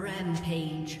Rampage.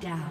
Down.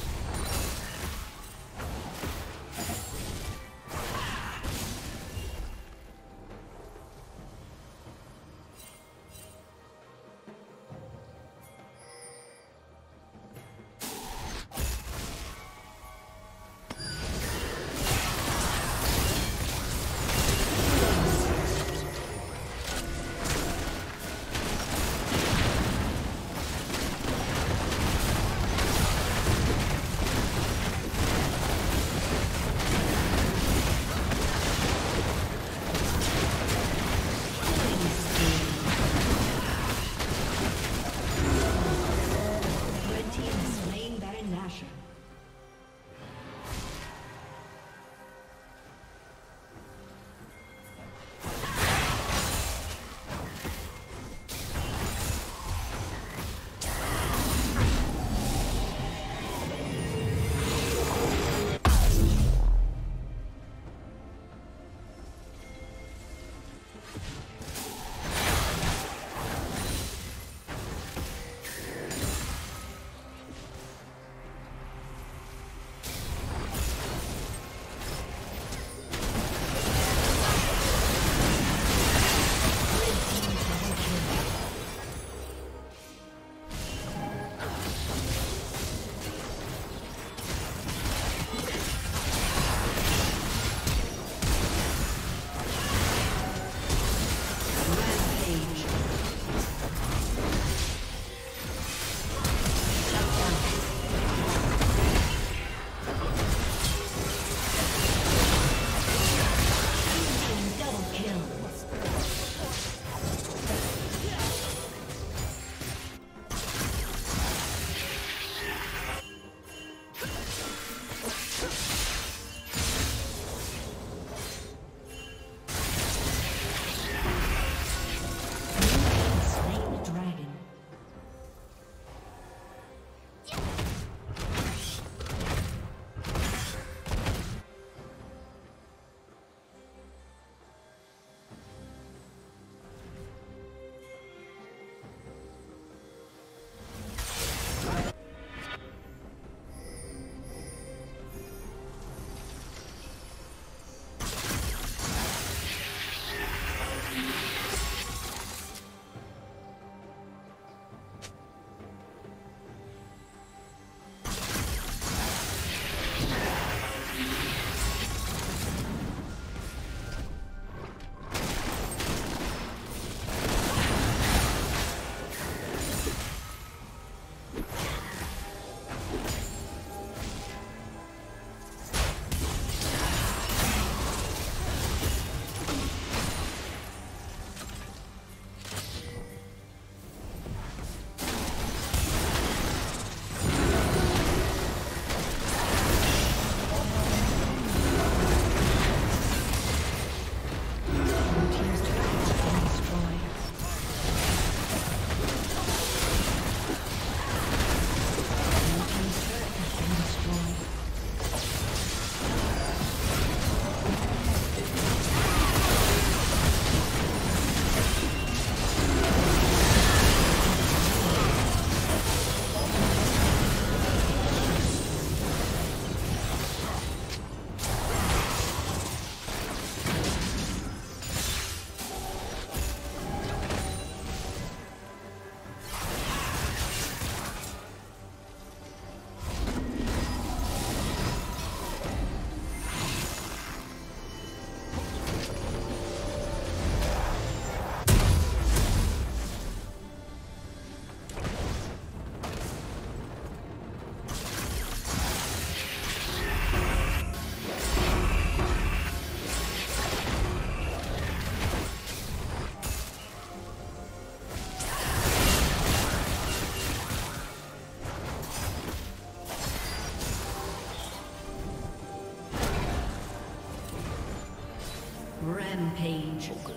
Rampage. Okay.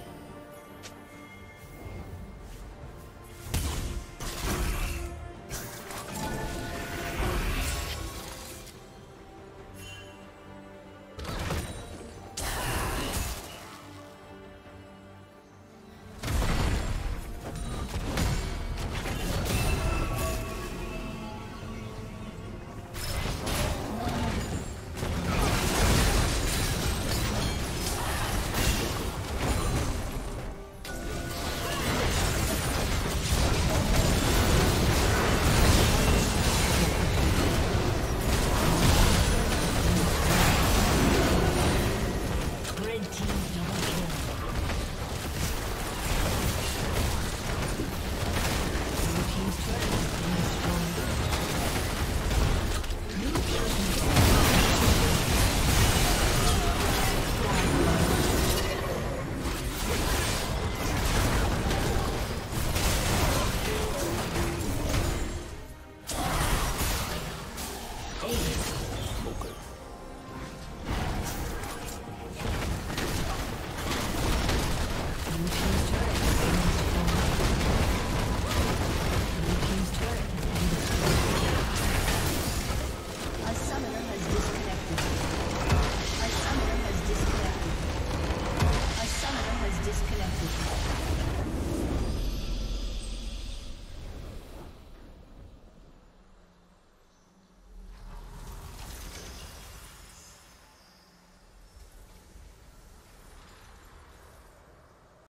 Team